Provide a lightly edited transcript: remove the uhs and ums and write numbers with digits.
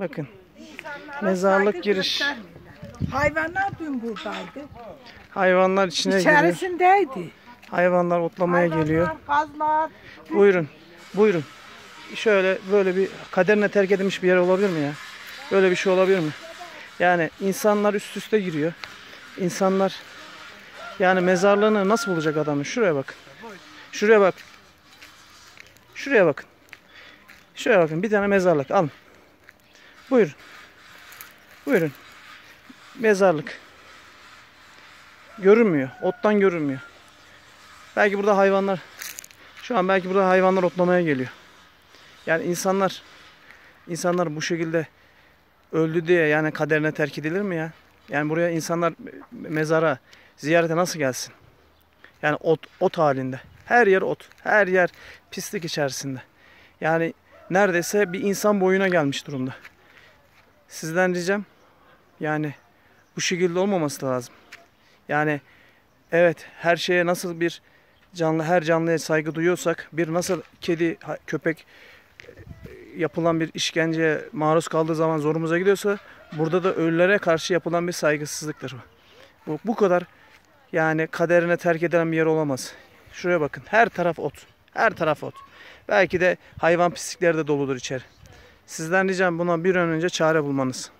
Bakın. Mezarlık giriş. Hayvanlar dün buradaydı. Hayvanlar içine giriyor. İçerisindeydi. Hayvanlar otlamaya geliyor. Kazlar. Buyurun. Buyurun. Şöyle böyle bir kaderine terk edilmiş bir yer olabilir mi ya? Böyle bir şey olabilir mi? Yani insanlar üst üste giriyor. İnsanlar yani mezarlığını nasıl bulacak adamın? Şuraya bakın. Şuraya bak. Şuraya bakın. Şuraya bakın. Bir tane mezarlık. Alın. Buyurun. Buyurun. Mezarlık. Görünmüyor. Ottan görünmüyor. Belki burada hayvanlar şu an otlamaya geliyor. Yani insanlar bu şekilde öldü diye yani kaderine terk edilir mi ya? Yani buraya insanlar mezara, ziyarete nasıl gelsin? Yani ot halinde. Her yer ot. Her yer pislik içerisinde. Yani neredeyse bir insan boyuna gelmiş durumda. Sizden ricam yani bu şekilde olmaması lazım. Yani evet her şeye nasıl bir canlı, her canlıya saygı duyuyorsak bir nasıl kedi, köpek yapılan bir işkenceye maruz kaldığı zaman zorumuza gidiyorsa burada da ölülere karşı yapılan bir saygısızlıktır. Bu kadar yani kaderine terk edilen bir yer olamaz. Şuraya bakın. Her taraf ot. Her taraf ot. Belki de hayvan pislikleri de doludur içeri. Sizden ricam buna bir an önce çare bulmanız.